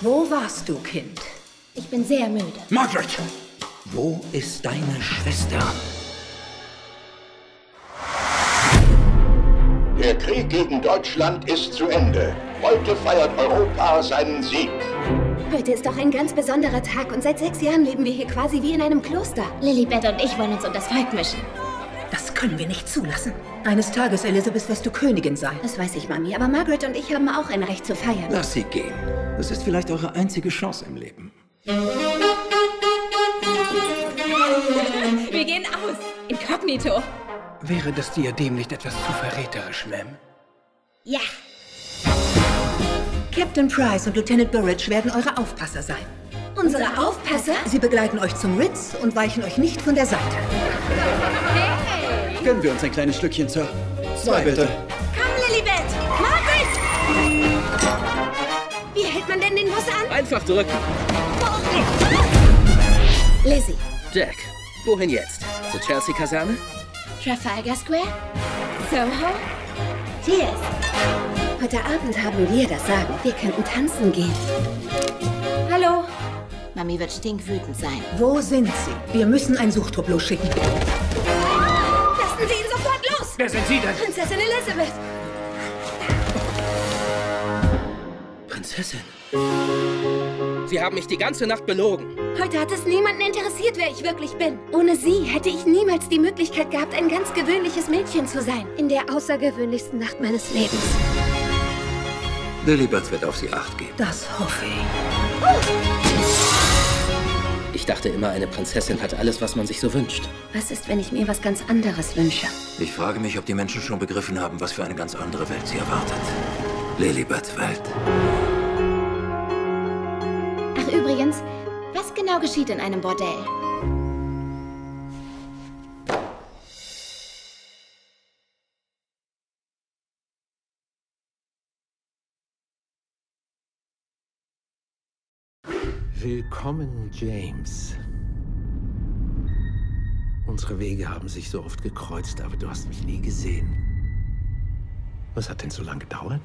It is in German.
Wo warst du, Kind? Ich bin sehr müde. Margaret! Wo ist deine Schwester? Der Krieg gegen Deutschland ist zu Ende. Heute feiert Europa seinen Sieg. Heute ist doch ein ganz besonderer Tag und seit 6 Jahren leben wir hier quasi wie in einem Kloster. Lilibet und ich wollen uns um das Volk mischen. Das können wir nicht zulassen. Eines Tages, Elisabeth, wirst du Königin sein. Das weiß ich, Mami, aber Margaret und ich haben auch ein Recht zu feiern. Lass sie gehen. Das ist vielleicht eure einzige Chance im Leben. Wir gehen aus. Inkognito. Wäre das Diadem nicht etwas zu verräterisch, Ma'am? Ja. Captain Price und Lieutenant Burridge werden eure Aufpasser sein. Unsere Aufpasser? Sie begleiten euch zum Ritz und weichen euch nicht von der Seite. Hey! Gönnen wir uns ein kleines Stückchen, Sir. 2 bitte. Komm, Lilibet! Margaret! Wie hält man denn den Bus an? Einfach drücken. Oh. Lizzie. Jack, wohin jetzt? Zur Chelsea Kaserne? Trafalgar Square? Soho? Cheers! Heute Abend haben wir das Sagen. Wir könnten tanzen gehen. Hallo? Mami wird stinkwütend sein. Wo sind Sie? Wir müssen einen Suchtrupp losschicken. Lassen Sie ihn sofort los! Wer sind Sie denn? Prinzessin Elisabeth! Prinzessin? Sie haben mich die ganze Nacht belogen. Heute hat es niemanden interessiert, wer ich wirklich bin. Ohne Sie hätte ich niemals die Möglichkeit gehabt, ein ganz gewöhnliches Mädchen zu sein. In der außergewöhnlichsten Nacht meines Lebens. Lilibet wird auf Sie Acht geben. Das hoffe ich. Oh. Ich dachte immer, eine Prinzessin hat alles, was man sich so wünscht. Was ist, wenn ich mir was ganz anderes wünsche? Ich frage mich, ob die Menschen schon begriffen haben, was für eine ganz andere Welt sie erwartet. Lilibets Welt. Ach, übrigens, was genau geschieht in einem Bordell? Willkommen, James. Unsere Wege haben sich so oft gekreuzt, aber du hast mich nie gesehen. Was hat denn so lange gedauert?